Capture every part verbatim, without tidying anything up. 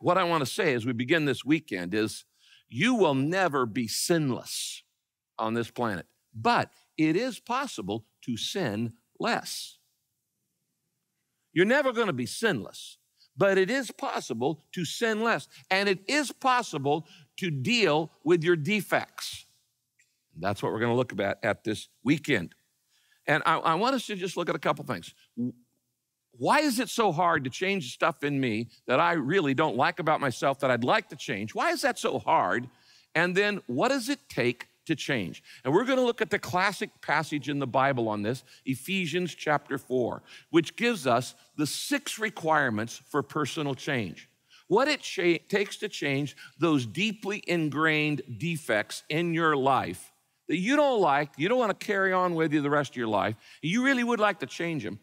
what I want to say as we begin this weekend is you will never be sinless on this planet, but it is possible to sin less. You're never going to be sinless, but it is possible to sin less, and it is possible to deal with your defects. And that's what we're going to look at at this weekend. And I, I want us to just look at a couple things. Why is it so hard to change stuff in me that I really don't like about myself that I'd like to change? Why is that so hard? And then what does it take to change? And we're going to look at the classic passage in the Bible on this, Ephesians chapter four, which gives us the six requirements for personal change. What it takes to change those deeply ingrained defects in your life that you don't like, you don't want to carry on with you the rest of your life, and you really would like to change them.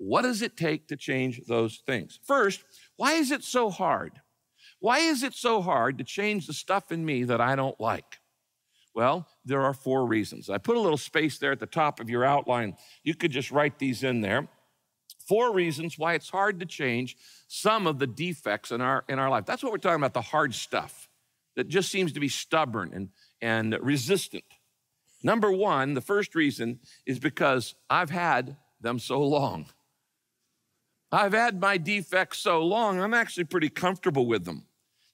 What does it take to change those things? First, why is it so hard? Why is it so hard to change the stuff in me that I don't like? Well, there are four reasons. I put a little space there at the top of your outline. You could just write these in there. Four reasons why it's hard to change some of the defects in our, in our life. That's what we're talking about, the hard stuff that just seems to be stubborn and, and resistant. Number one, the first reason is because I've had them so long. I've had my defects so long, I'm actually pretty comfortable with them.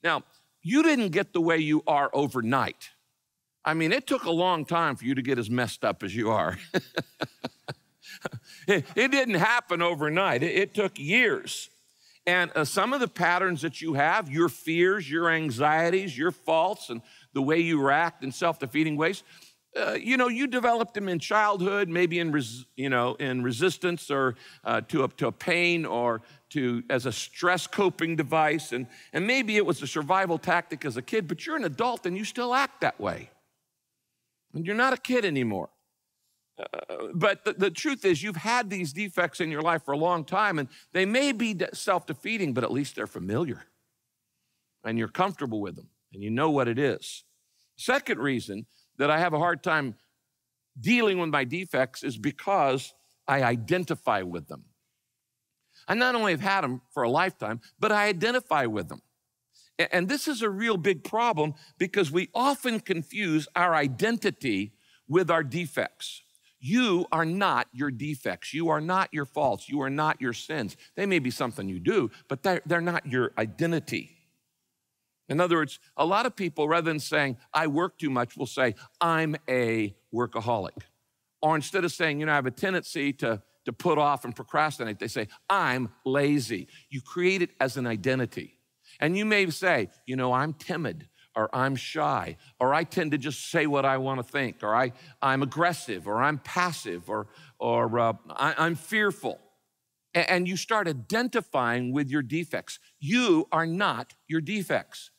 Now, you didn't get the way you are overnight. I mean, it took a long time for you to get as messed up as you are. it, it didn't happen overnight. It, it took years. And uh, some of the patterns that you have, your fears, your anxieties, your faults, and the way you act in self-defeating ways, Uh, you know, you developed them in childhood, maybe in, res you know, in resistance or uh, to, a, to a pain or to as a stress coping device. And, and maybe it was a survival tactic as a kid, but you're an adult and you still act that way. And you're not a kid anymore. Uh, but the, the truth is you've had these defects in your life for a long time, and they may be self-defeating, but at least they're familiar. And you're comfortable with them, and you know what it is. Second reason that I have a hard time dealing with my defects is because I identify with them. I not only have had them for a lifetime, but I identify with them. And this is a real big problem because we often confuse our identity with our defects. You are not your defects. You are not your faults. You are not your sins. They may be something you do, but they're, they're not your identity. In other words, a lot of people, rather than saying, I work too much, will say, I'm a workaholic. Or instead of saying, you know, I have a tendency to, to put off and procrastinate, they say, I'm lazy. You create it as an identity. And you may say, you know, I'm timid, or I'm shy, or I tend to just say what I want to think, or I, I'm aggressive, or I'm passive, or, or uh, I, I'm fearful. And, and you start identifying with your defects. You are not your defects.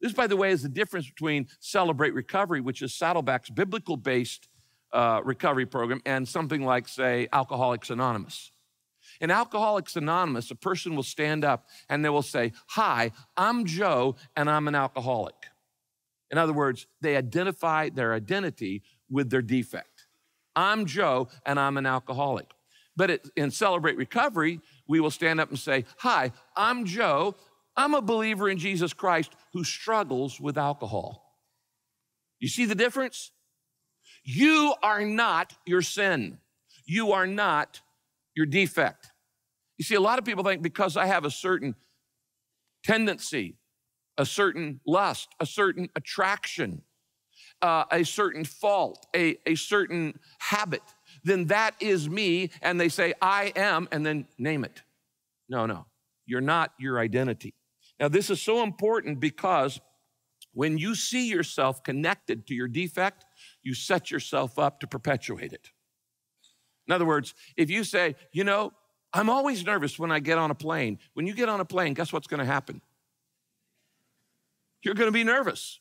This, by the way, is the difference between Celebrate Recovery, which is Saddleback's biblical-based uh, recovery program, and something like, say, Alcoholics Anonymous. In Alcoholics Anonymous, a person will stand up and they will say, hi, I'm Joe, and I'm an alcoholic. In other words, they identify their identity with their defect. I'm Joe, and I'm an alcoholic. But it, in Celebrate Recovery, we will stand up and say, hi, I'm Joe, I'm a believer in Jesus Christ who struggles with alcohol. You see the difference? You are not your sin. You are not your defect. You see, a lot of people think because I have a certain tendency, a certain lust, a certain attraction, uh, a certain fault, a, a certain habit, then that is me, and they say, I am, and then name it. No, no, you're not your identity. Now, this is so important because when you see yourself connected to your defect, you set yourself up to perpetuate it. In other words, if you say, you know, I'm always nervous when I get on a plane. When you get on a plane, guess what's going to happen? You're going to be nervous.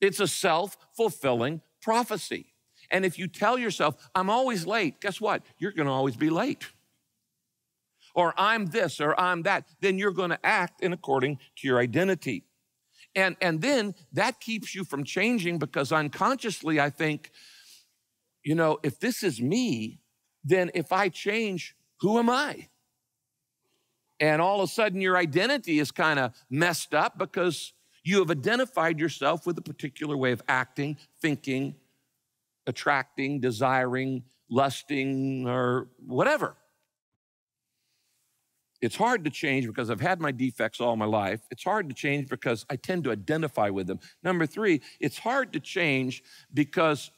It's a self-fulfilling prophecy. And if you tell yourself, I'm always late, guess what? You're going to always be late. Or I'm this, or I'm that, then you're going to act in according to your identity. And, and then that keeps you from changing because unconsciously I think, you know, if this is me, then if I change, who am I? And all of a sudden your identity is kind of messed up because you have identified yourself with a particular way of acting, thinking, attracting, desiring, lusting, or whatever. It's hard to change because I've had my defects all my life. It's hard to change because I tend to identify with them. Number three, it's hard to change because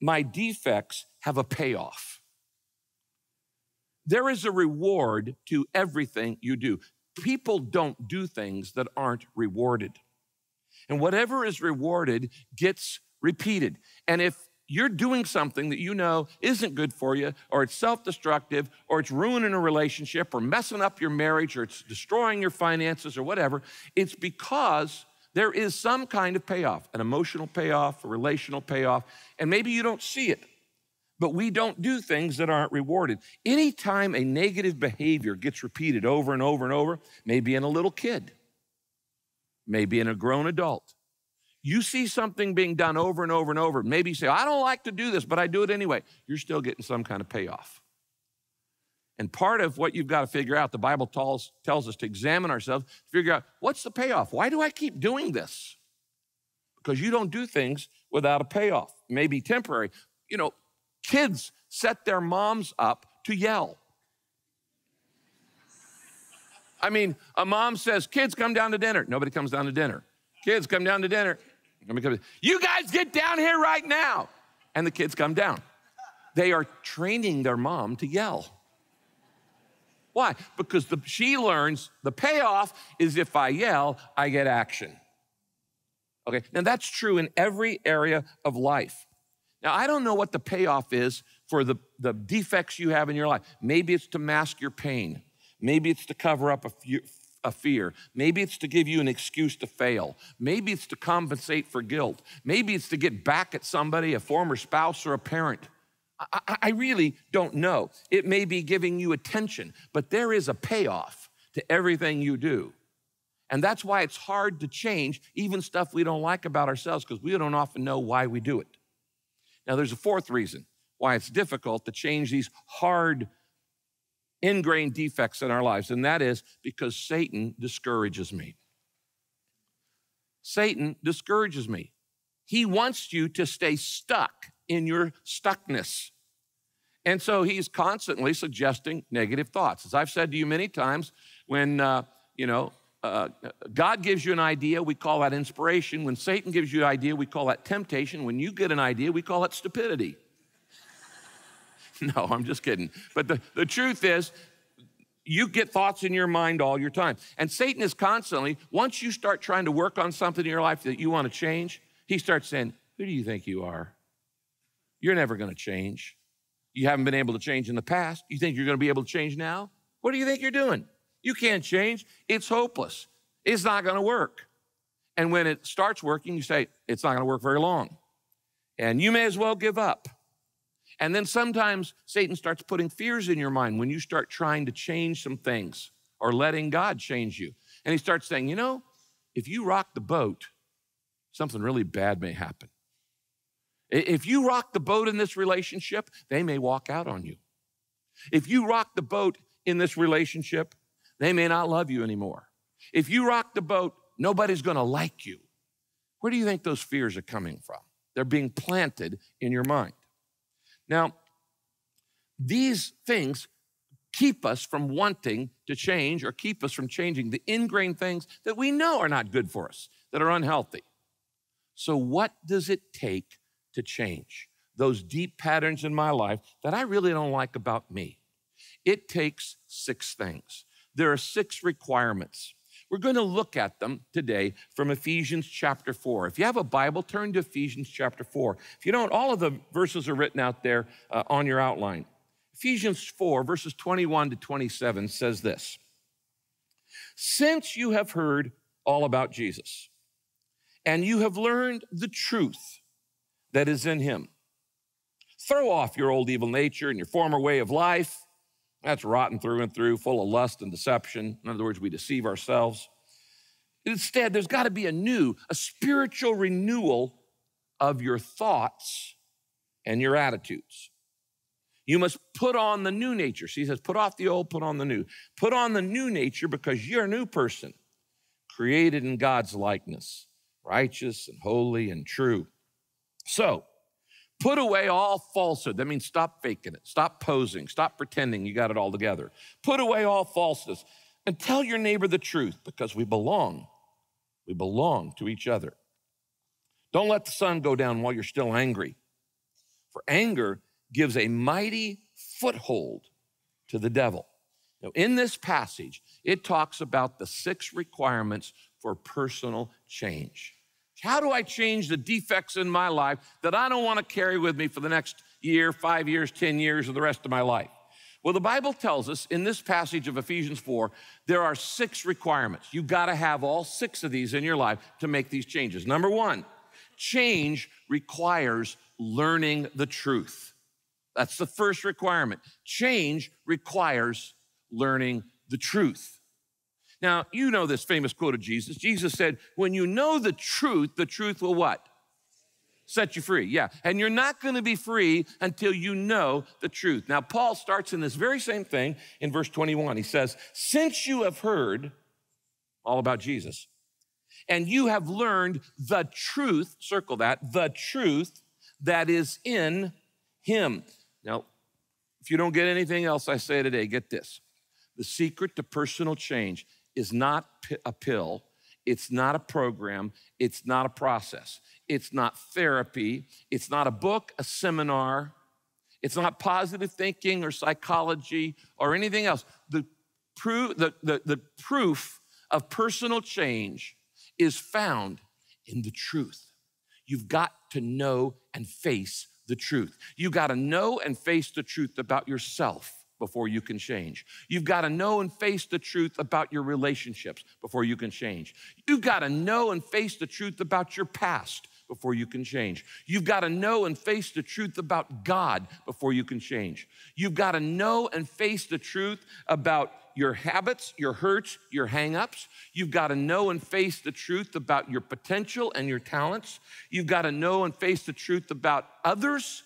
my defects have a payoff. There is a reward to everything you do. People don't do things that aren't rewarded. And whatever is rewarded gets repeated. And if you're doing something that you know isn't good for you, or it's self-destructive, or it's ruining a relationship, or messing up your marriage, or it's destroying your finances, or whatever, it's because there is some kind of payoff, an emotional payoff, a relational payoff, and maybe you don't see it. But we don't do things that aren't rewarded. Anytime a negative behavior gets repeated over and over and over, maybe in a little kid, maybe in a grown adult, you see something being done over and over and over. Maybe you say, I don't like to do this, but I do it anyway. You're still getting some kind of payoff. And part of what you've got to figure out, the Bible tells, tells us to examine ourselves, figure out, what's the payoff? Why do I keep doing this? Because you don't do things without a payoff. It may be temporary. You know, kids set their moms up to yell. I mean, a mom says, kids, come down to dinner. Nobody comes down to dinner. Kids, come down to dinner. You guys get down here right now. And the kids come down. They are training their mom to yell. Why? Because the, she learns the payoff is if I yell, I get action. Okay, now that's true in every area of life. Now, I don't know what the payoff is for the, the defects you have in your life. Maybe it's to mask your pain. Maybe it's to cover up a, few, a fear. Maybe it's to give you an excuse to fail. Maybe it's to compensate for guilt. Maybe it's to get back at somebody, a former spouse or a parent. I, I, I really don't know. It may be giving you attention, but there is a payoff to everything you do. And that's why it's hard to change even stuff we don't like about ourselves, because we don't often know why we do it. Now, there's a fourth reason why it's difficult to change these hard, ingrained defects in our lives, and that is because Satan discourages me. Satan discourages me. He wants you to stay stuck in your stuckness. And so he's constantly suggesting negative thoughts. As I've said to you many times, when, uh, you know, Uh, God gives you an idea, we call that inspiration. When Satan gives you an idea, we call that temptation. When you get an idea, we call it stupidity. No, I'm just kidding. But the, the truth is, you get thoughts in your mind all your time. And Satan is constantly, once you start trying to work on something in your life that you want to change, he starts saying, who do you think you are? You're never going to change. You haven't been able to change in the past. You think you're going to be able to change now? What do you think you're doing? You can't change. It's hopeless. It's not going to work. And when it starts working, you say, it's not going to work very long. And you may as well give up. And then sometimes Satan starts putting fears in your mind when you start trying to change some things or letting God change you. And he starts saying, you know, if you rock the boat, something really bad may happen. If you rock the boat in this relationship, they may walk out on you. If you rock the boat in this relationship, they may not love you anymore. If you rock the boat, nobody's gonna like you. Where do you think those fears are coming from? They're being planted in your mind. Now, these things keep us from wanting to change or keep us from changing the ingrained things that we know are not good for us, that are unhealthy. So what does it take to change those deep patterns in my life that I really don't like about me? It takes six things. There are six requirements. We're going to look at them today from Ephesians chapter four. If you have a Bible, turn to Ephesians chapter four. If you don't, all of the verses are written out there uh, on your outline. Ephesians four, verses twenty-one to twenty-seven says this. Since you have heard all about Jesus, and you have learned the truth that is in him, throw off your old evil nature and your former way of life. That's rotten through and through, full of lust and deception. In other words, we deceive ourselves. Instead, there's got to be a new, a spiritual renewal of your thoughts and your attitudes. You must put on the new nature. So he says, put off the old, put on the new. Put on the new nature because you're a new person, created in God's likeness, righteous and holy and true. So put away all falsehood. That means stop faking it. Stop posing. Stop pretending you got it all together. Put away all falseness and tell your neighbor the truth because we belong. We belong to each other. Don't let the sun go down while you're still angry, for anger gives a mighty foothold to the devil. Now, in this passage, it talks about the six requirements for personal change. How do I change the defects in my life that I don't want to carry with me for the next year, five years, ten years, or the rest of my life? Well, the Bible tells us in this passage of Ephesians four, there are six requirements. You've got to have all six of these in your life to make these changes. Number one, change requires learning the truth. That's the first requirement. Change requires learning the truth. Now, you know this famous quote of Jesus. Jesus said, when you know the truth, the truth will what? Set you free, yeah. And you're not going to be free until you know the truth. Now, Paul starts in this very same thing in verse twenty-one. He says, since you have heard all about Jesus, and you have learned the truth, circle that, the truth that is in him. Now, if you don't get anything else I say today, get this. The secret to personal change is not a pill, it's not a program, it's not a process, it's not therapy, it's not a book, a seminar, it's not positive thinking or psychology or anything else. The proof, the, the, the proof of personal change is found in the truth. You've got to know and face the truth. You've got to know and face the truth about yourself before you can change. You've got to know and face the truth about your relationships before you can change. You've got to know and face the truth about your past before you can change. You've got to know and face the truth about God before you can change. You've got to know and face the truth about your habits, your hurts, your hang-ups. You've got to know and face the truth about your potential and your talents. You've got to know and face the truth about others,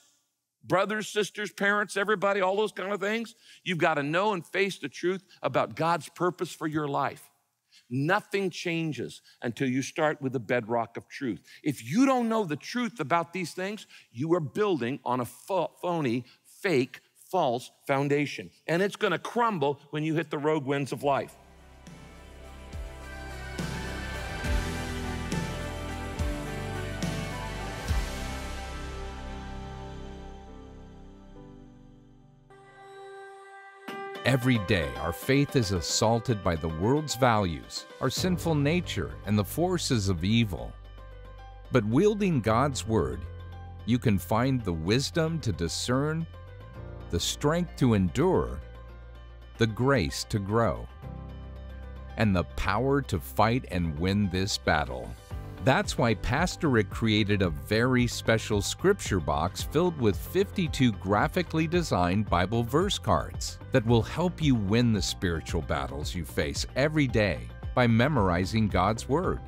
brothers, sisters, parents, everybody, all those kind of things. You've got to know and face the truth about God's purpose for your life. Nothing changes until you start with the bedrock of truth. If you don't know the truth about these things, you are building on a phony, fake, false foundation, and it's going to crumble when you hit the roadwinds of life. Every day, our faith is assaulted by the world's values, our sinful nature, and the forces of evil. But wielding God's Word, you can find the wisdom to discern, the strength to endure, the grace to grow, and the power to fight and win this battle. That's why Pastor Rick created a very special scripture box filled with fifty-two graphically designed Bible verse cards that will help you win the spiritual battles you face every day by memorizing God's Word.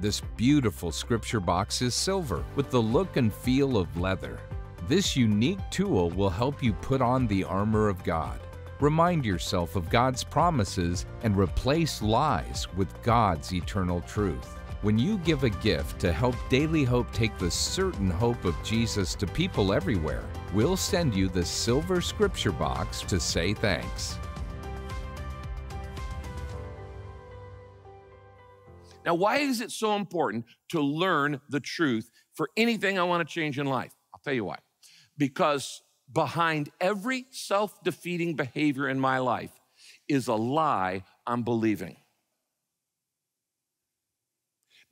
This beautiful scripture box is silver with the look and feel of leather. This unique tool will help you put on the armor of God, remind yourself of God's promises, and replace lies with God's eternal truth. When you give a gift to help Daily Hope take the certain hope of Jesus to people everywhere, we'll send you the silver scripture box to say thanks. Now, why is it so important to learn the truth for anything I want to change in life? I'll tell you why. Because behind every self-defeating behavior in my life is a lie I'm believing.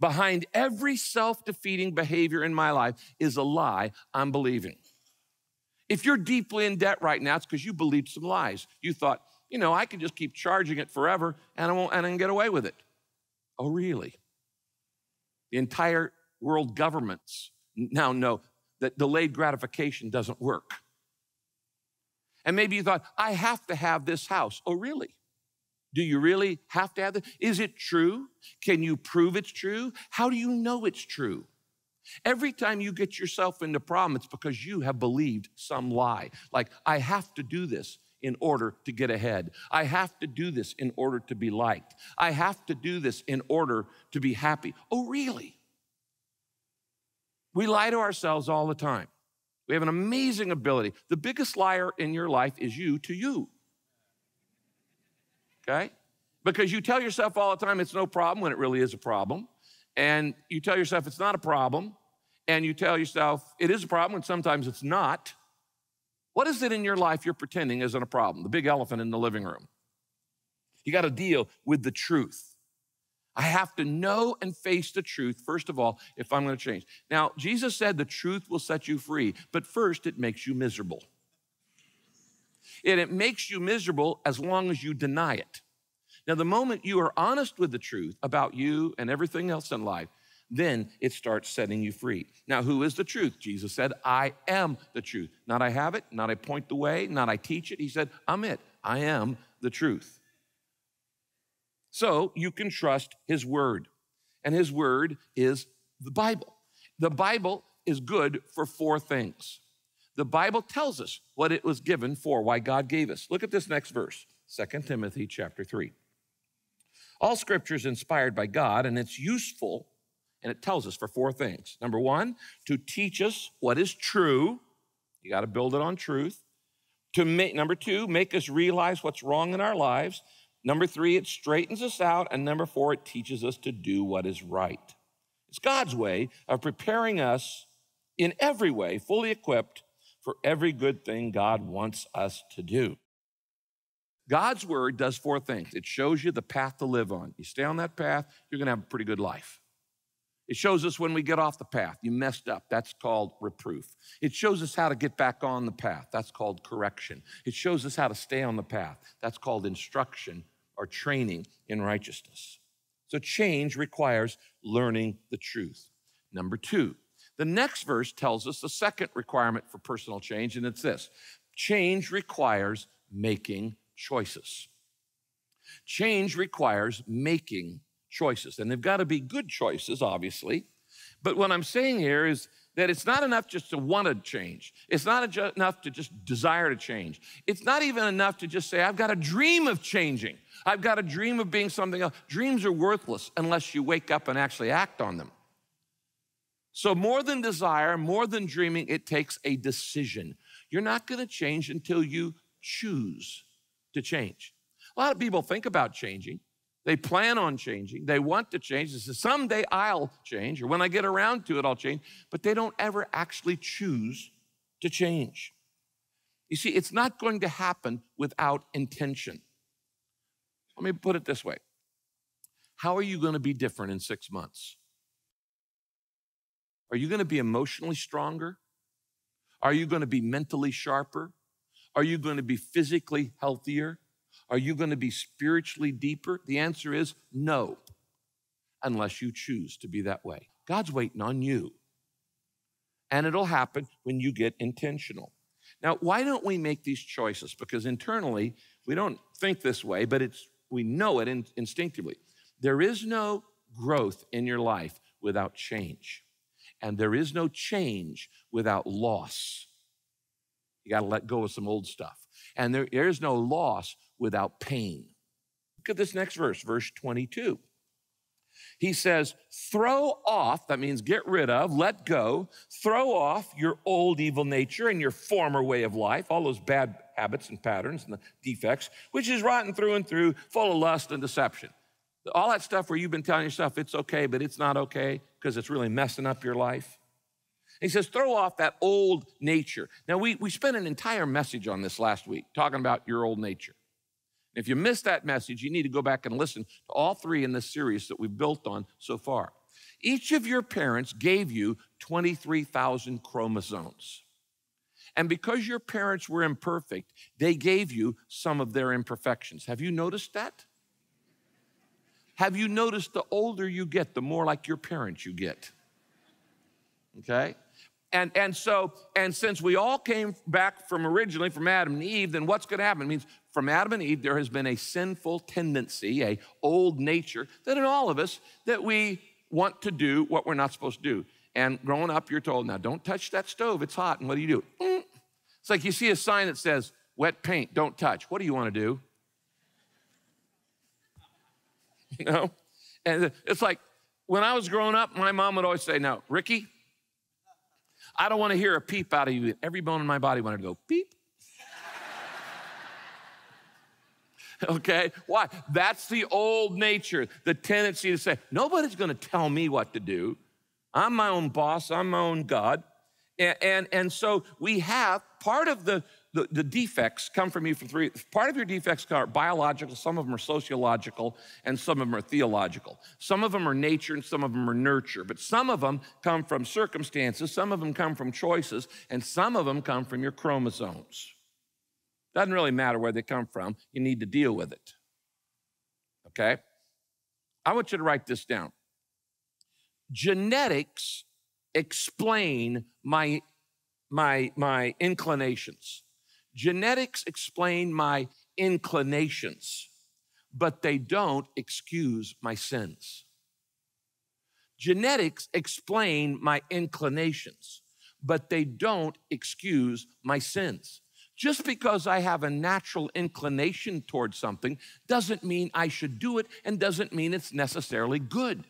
Behind every self-defeating behavior in my life is a lie I'm believing. If you're deeply in debt right now, it's because you believed some lies. You thought, you know, I can just keep charging it forever and I won't, and I can get away with it. Oh, really? The entire world governments now know that delayed gratification doesn't work. And maybe you thought, I have to have this house. Oh, really? Do you really have to have this? Is it true? Can you prove it's true? How do you know it's true? Every time you get yourself into problem, it's because you have believed some lie. Like, I have to do this in order to get ahead. I have to do this in order to be liked. I have to do this in order to be happy. Oh, really? We lie to ourselves all the time. We have an amazing ability. The biggest liar in your life is you to you, okay? Because you tell yourself all the time it's no problem when it really is a problem, and you tell yourself it's not a problem, and you tell yourself it is a problem and sometimes it's not. What is it in your life you're pretending isn't a problem? The big elephant in the living room. You gotta deal with the truth. I have to know and face the truth, first of all, if I'm gonna change. Now, Jesus said the truth will set you free, but first it makes you miserable. And it makes you miserable as long as you deny it. Now, the moment you are honest with the truth about you and everything else in life, then it starts setting you free. Now, who is the truth? Jesus said, I am the truth. Not I have it, not I point the way, not I teach it. He said, I'm it. I am the truth. So you can trust his word, and his word is the Bible. The Bible is good for four things. The Bible tells us what it was given for, why God gave us. Look at this next verse, Second Timothy chapter three. All scripture is inspired by God, and it's useful, and it tells us for four things. Number one, to teach us what is true. You gotta build it on truth. To make, number two, make us realize what's wrong in our lives. Number three, it straightens us out. And number four, it teaches us to do what is right. It's God's way of preparing us in every way, fully equipped for every good thing God wants us to do. God's word does four things. It shows you the path to live on. You stay on that path, you're gonna have a pretty good life. It shows us when we get off the path, you messed up, that's called reproof. It shows us how to get back on the path, that's called correction. It shows us how to stay on the path, that's called instruction or training in righteousness. So change requires learning the truth. Number two, the next verse tells us the second requirement for personal change, and it's this: change requires making choices. Change requires making choices, and they've got to be good choices, obviously. But what I'm saying here is that it's not enough just to want to change. It's not enough to just desire to change. It's not even enough to just say, I've got a dream of changing. I've got a dream of being something else. Dreams are worthless unless you wake up and actually act on them. So more than desire, more than dreaming, it takes a decision. You're not going to change until you choose to change. A lot of people think about changing. They plan on changing. They want to change. They say, someday I'll change, or when I get around to it, I'll change. But they don't ever actually choose to change. You see, it's not going to happen without intention. Let me put it this way. How are you going to be different in six months? Are you going to be emotionally stronger? Are you going to be mentally sharper? Are you going to be physically healthier? Are you going to be spiritually deeper? The answer is no, unless you choose to be that way. God's waiting on you, and it'll happen when you get intentional. Now, why don't we make these choices? Because internally, we don't think this way, but it's we know it in, instinctively. There is no growth in your life without change, and there is no change without loss. You got to let go of some old stuff. And there, there is no loss without pain. Look at this next verse, verse twenty-two. He says, throw off, that means get rid of, let go, throw off your old evil nature and your former way of life, all those bad habits and patterns and the defects, which is rotten through and through, full of lust and deception. All that stuff where you've been telling yourself it's okay, but it's not okay because it's really messing up your life. He says, throw off that old nature. Now, we, we spent an entire message on this last week, talking about your old nature. And if you missed that message, you need to go back and listen to all three in this series that we've built on so far. Each of your parents gave you twenty-three thousand chromosomes. And because your parents were imperfect, they gave you some of their imperfections. Have you noticed that? Have you noticed the older you get, the more like your parents you get? Okay? And, and so, and since we all came back from originally from Adam and Eve, then what's gonna happen? It means from Adam and Eve, there has been a sinful tendency, a old nature that in all of us, that we want to do what we're not supposed to do. And growing up, you're told, now don't touch that stove, it's hot. And what do you do? Mm. It's like you see a sign that says, wet paint, don't touch. What do you want to do? You know? And it's like, when I was growing up, my mom would always say, now, Ricky, I don't want to hear a peep out of you. Every bone in my body wanted to go, peep. Okay, why? That's the old nature, the tendency to say, nobody's gonna tell me what to do. I'm my own boss, I'm my own God. And, and, and so we have, part of the, the, the defects come from you for three, part of your defects are biological, some of them are sociological, and some of them are theological. Some of them are nature and some of them are nurture, but some of them come from circumstances, some of them come from choices, and some of them come from your chromosomes. Doesn't really matter where they come from. You need to deal with it, okay? I want you to write this down. Genetics explain my, my, my inclinations. Genetics explain my inclinations, but they don't excuse my sins. Genetics explain my inclinations, but they don't excuse my sins. Just because I have a natural inclination towards something doesn't mean I should do it and doesn't mean it's necessarily good.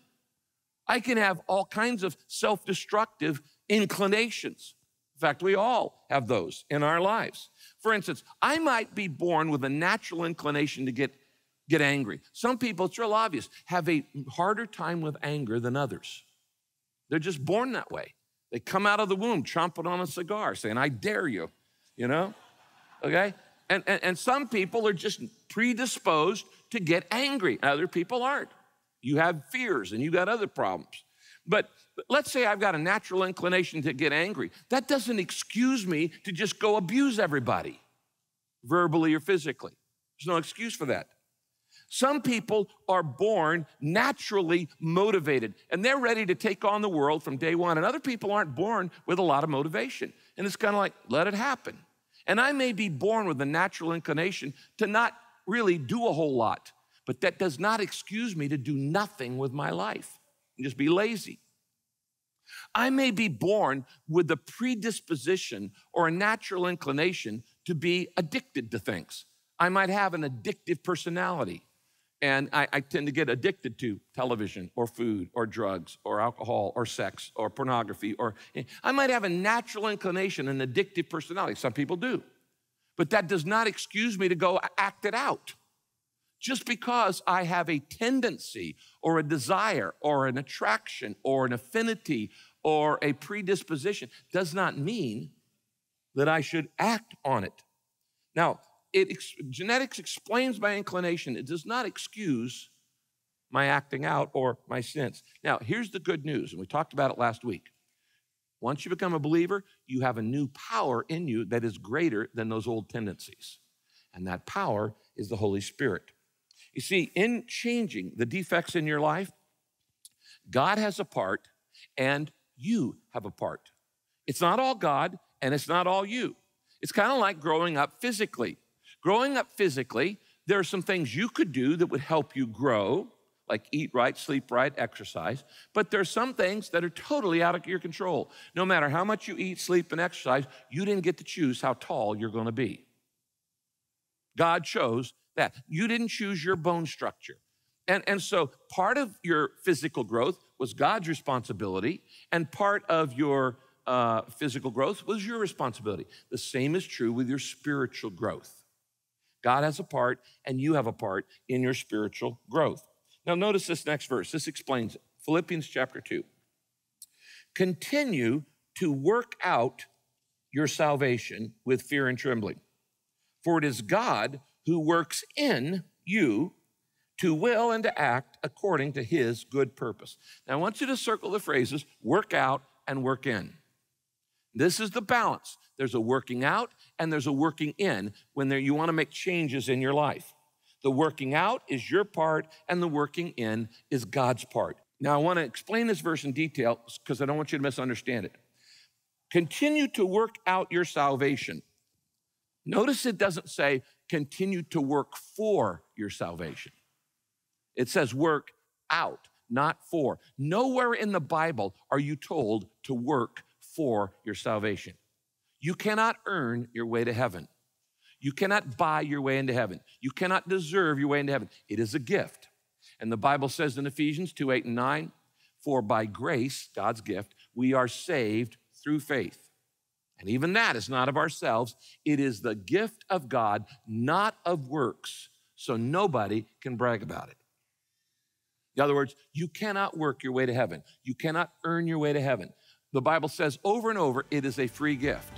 I can have all kinds of self-destructive inclinations. In fact, we all have those in our lives. For instance, I might be born with a natural inclination to get, get angry. Some people, it's real obvious, have a harder time with anger than others. They're just born that way. They come out of the womb chomping on a cigar saying, I dare you, you know? Okay? And, and, and some people are just predisposed to get angry. Other people aren't. You have fears and you got other problems. But, but let's say I've got a natural inclination to get angry. That doesn't excuse me to just go abuse everybody, verbally or physically. There's no excuse for that. Some people are born naturally motivated and they're ready to take on the world from day one. And other people aren't born with a lot of motivation. And it's kind of like, let it happen. And I may be born with a natural inclination to not really do a whole lot, but that does not excuse me to do nothing with my life and just be lazy. I may be born with a predisposition or a natural inclination to be addicted to things. I might have an addictive personality, and I, I tend to get addicted to television or food or drugs or alcohol or sex or pornography, or I might have a natural inclination, an addictive personality. Some people do, but that does not excuse me to go act it out. Just because I have a tendency or a desire or an attraction or an affinity or a predisposition does not mean that I should act on it. Now, it, genetics explains my inclination. It does not excuse my acting out or my sins. Now, here's the good news, and we talked about it last week. Once you become a believer, you have a new power in you that is greater than those old tendencies, and that power is the Holy Spirit. You see, in changing the defects in your life, God has a part and you have a part. It's not all God and it's not all you. It's kind of like growing up physically. Growing up physically, there are some things you could do that would help you grow, like eat right, sleep right, exercise, but there are some things that are totally out of your control. No matter how much you eat, sleep, and exercise, you didn't get to choose how tall you're gonna be. God chose that. You didn't choose your bone structure. And, and so part of your physical growth was God's responsibility, and part of your uh, physical growth was your responsibility. The same is true with your spiritual growth. God has a part, and you have a part in your spiritual growth. Now notice this next verse. This explains it. Philippians chapter two. Continue to work out your salvation with fear and trembling. For it is God who works in you to will and to act according to his good purpose. Now, I want you to circle the phrases, work out and work in. This is the balance. There's a working out and there's a working in when there, you want to make changes in your life. The working out is your part and the working in is God's part. Now, I want to explain this verse in detail because I don't want you to misunderstand it. Continue to work out your salvation. Notice it doesn't say continue to work for your salvation. It says work out. not for. Nowhere in the Bible are you told to work for your salvation. You cannot earn your way to heaven. You cannot buy your way into heaven. You cannot deserve your way into heaven. It is a gift. And the Bible says in Ephesians two, eight, and nine, for by grace, God's gift, we are saved through faith. And even that is not of ourselves. It is the gift of God, not of works, so nobody can brag about it. In other words, you cannot work your way to heaven. You cannot earn your way to heaven. The Bible says over and over, it is a free gift.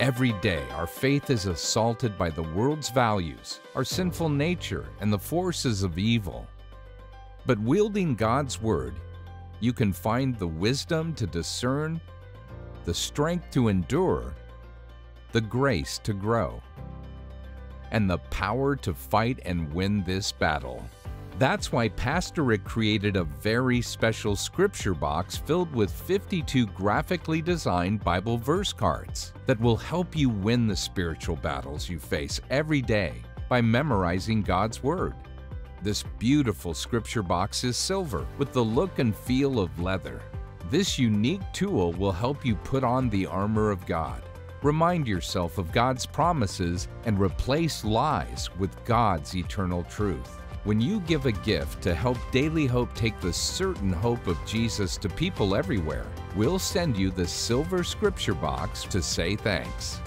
Every day, our faith is assaulted by the world's values, our sinful nature, and the forces of evil. But wielding God's Word, you can find the wisdom to discern, the strength to endure, the grace to grow, and the power to fight and win this battle. That's why Pastor Rick created a very special scripture box filled with fifty-two graphically designed Bible verse cards that will help you win the spiritual battles you face every day by memorizing God's Word. This beautiful scripture box is silver with the look and feel of leather. This unique tool will help you put on the armor of God, remind yourself of God's promises, and replace lies with God's eternal truth. When you give a gift to help Daily Hope take the certain hope of Jesus to people everywhere, we'll send you the silver scripture box to say thanks.